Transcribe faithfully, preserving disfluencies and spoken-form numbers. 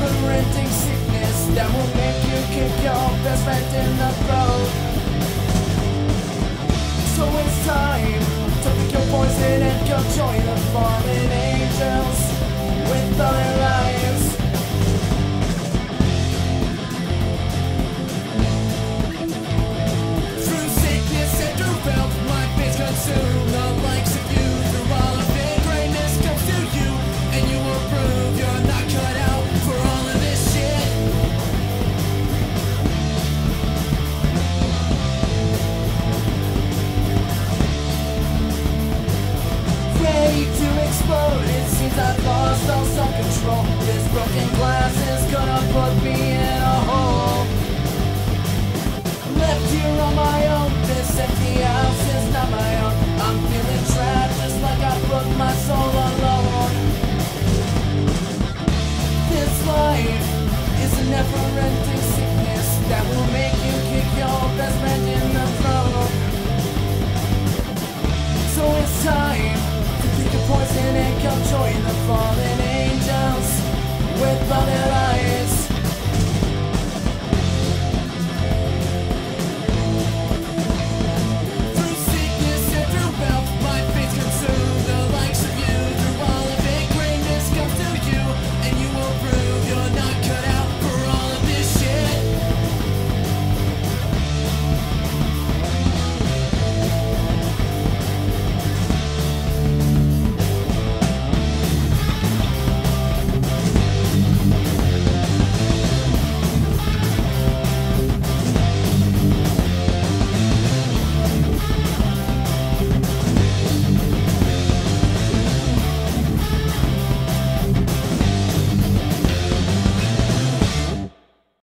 never-ending sickness that will make you keep your best friend in the throat. So it's time to pick your poison and go join the fallen angels with other lives. Through sickness and through health, my bitch got consumed. The likes of you, through all of it, greatness comes to you, and you will prove you're not cut out. To explode, it seems I've lost all self-control. This broken glass is gonna put me in a hole. Left here on my own, this empty house is not my own. I'm feeling trapped, just like I put my soul alone. This life is a never-ending sickness that will make you kick your best friend in the throat. So it's time. Poison and come join the fallen angels.